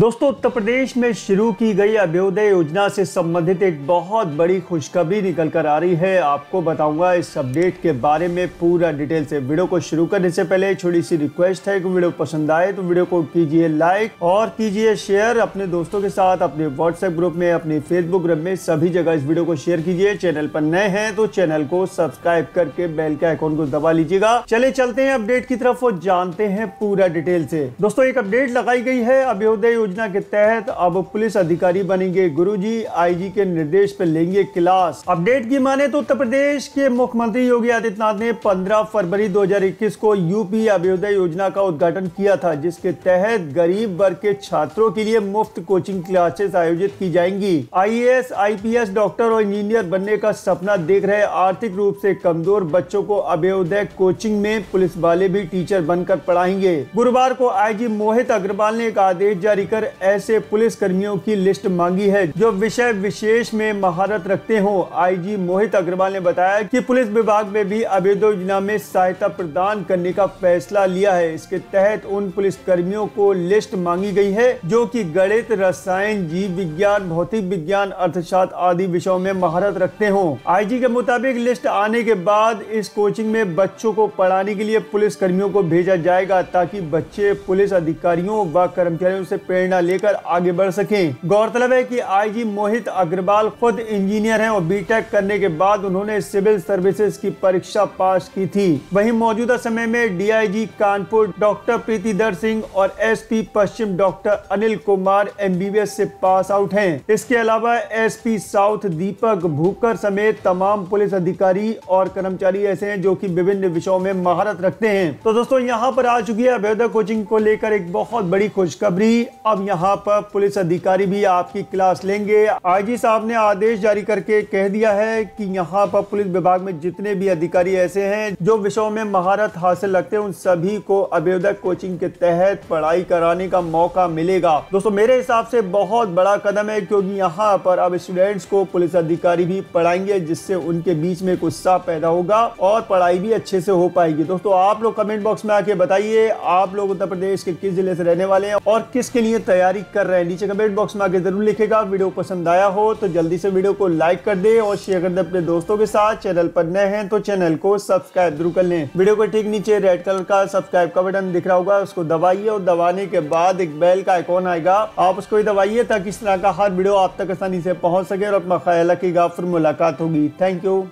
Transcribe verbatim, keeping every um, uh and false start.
दोस्तों, उत्तर प्रदेश में शुरू की गई अभ्युदय योजना से संबंधित एक बहुत बड़ी खुशखबरी निकल कर आ रही है। आपको बताऊंगा इस अपडेट के बारे में पूरा डिटेल से। वीडियो को शुरू करने से पहले छोटी सी रिक्वेस्ट है कि वीडियो पसंद आए तो वीडियो को कीजिए लाइक और कीजिए शेयर अपने दोस्तों के साथ, अपने व्हाट्सएप ग्रुप में, अपने फेसबुक ग्रुप में, सभी जगह इस वीडियो को शेयर कीजिए। चैनल पर नए हैं तो चैनल को सब्सक्राइब करके बेल के आइकॉन को दबा लीजिएगा। चले चलते हैं अपडेट की तरफ और जानते हैं पूरा डिटेल से। दोस्तों, एक अपडेट लगाई गई है अभ्युदय योजना के तहत अब पुलिस अधिकारी बनेंगे गुरुजी, आईजी के निर्देश पर लेंगे क्लास। अपडेट की माने तो उत्तर प्रदेश के मुख्यमंत्री योगी आदित्यनाथ ने पंद्रह फरवरी दो हज़ार इक्कीस को यूपी अभ्युदय योजना का उद्घाटन किया था, जिसके तहत गरीब वर्ग के छात्रों के लिए मुफ्त कोचिंग क्लासेस आयोजित की जाएंगी। आईएएस, आईपीएस, डॉक्टर और इंजीनियर बनने का सपना देख रहे आर्थिक रूप से कमजोर बच्चों को अभ्युदय कोचिंग में पुलिस वाले भी टीचर बनकर पढ़ाएंगे। गुरुवार को आईजी मोहित अग्रवाल ने एक आदेश जारी कर ऐसे पुलिस कर्मियों की लिस्ट मांगी है जो विषय विशेष में महारत रखते हो। आईजी मोहित अग्रवाल ने बताया कि पुलिस विभाग में भी अभ्युदय योजना में सहायता प्रदान करने का फैसला लिया है। इसके तहत उन पुलिस कर्मियों को लिस्ट मांगी गई है जो कि गणित, रसायन, जीव विज्ञान, भौतिक विज्ञान, अर्थशास्त्र आदि विषयों में महारत रखते हो। आईजी के मुताबिक लिस्ट आने के बाद इस कोचिंग में बच्चों को पढ़ाने के लिए पुलिस कर्मियों को भेजा जाएगा ताकि बच्चे पुलिस अधिकारियों व कर्मचारियों से प्रेरणा लेकर आगे बढ़ सकें। गौरतलब है कि आईजी मोहित अग्रवाल खुद इंजीनियर हैं और बीटेक करने के बाद उन्होंने सिविल सर्विसेज की परीक्षा पास की थी। वहीं मौजूदा समय में डीआईजी कानपुर डॉक्टर प्रीतिंदर सिंह और एसपी पश्चिम डॉक्टर अनिल कुमार एमबीबीएस से पास आउट हैं। इसके अलावा एसपी साउथ दीपक भूकर समेत तमाम पुलिस अधिकारी और कर्मचारी ऐसे हैं जो की विभिन्न विषयों में महारत रखते हैं। तो दोस्तों, यहाँ पर आ चुकी है अभ्युदय कोचिंग को लेकर एक बहुत बड़ी खुशखबरी। अब यहाँ पर पुलिस अधिकारी भी आपकी क्लास लेंगे। आईजी साहब ने आदेश जारी करके कह दिया है कि यहाँ पर पुलिस विभाग में जितने भी अधिकारी ऐसे हैं जो विषयों में महारत हासिल रखते हैं उन सभी को अभ्युदय कोचिंग के तहत पढ़ाई कराने का मौका मिलेगा। दोस्तों, मेरे हिसाब से बहुत बड़ा कदम है क्योंकि यहाँ पर अब स्टूडेंट्स को पुलिस अधिकारी भी पढ़ाएंगे, जिससे उनके बीच में एक उत्साह पैदा होगा और पढ़ाई भी अच्छे से हो पाएगी। दोस्तों, आप लोग कमेंट बॉक्स में आके बताइए आप लोग उत्तर प्रदेश के किस जिले से रहने वाले हैं और किसके लिए तैयारी कर रहे हैं। नीचे कमेंट बॉक्स में आगे जरूर लिखेगा। वीडियो पसंद आया हो तो जल्दी से वीडियो को लाइक कर दे और शेयर कर दे अपने दोस्तों के साथ। चैनल पर नए हैं तो चैनल को सब्सक्राइब जरूर कर लें। वीडियो के ठीक नीचे रेड कलर का सब्सक्राइब का बटन दिख रहा होगा, उसको दबाइए और दबाने के बाद एक बेल का आइकॉन आएगा, आप उसको ही दबाइए ताकि इस तरह का हर वीडियो आप तक आसानी से पहुंच सके। और अपना ख्याल रखिएगा, फिर मुलाकात होगी। Thank you.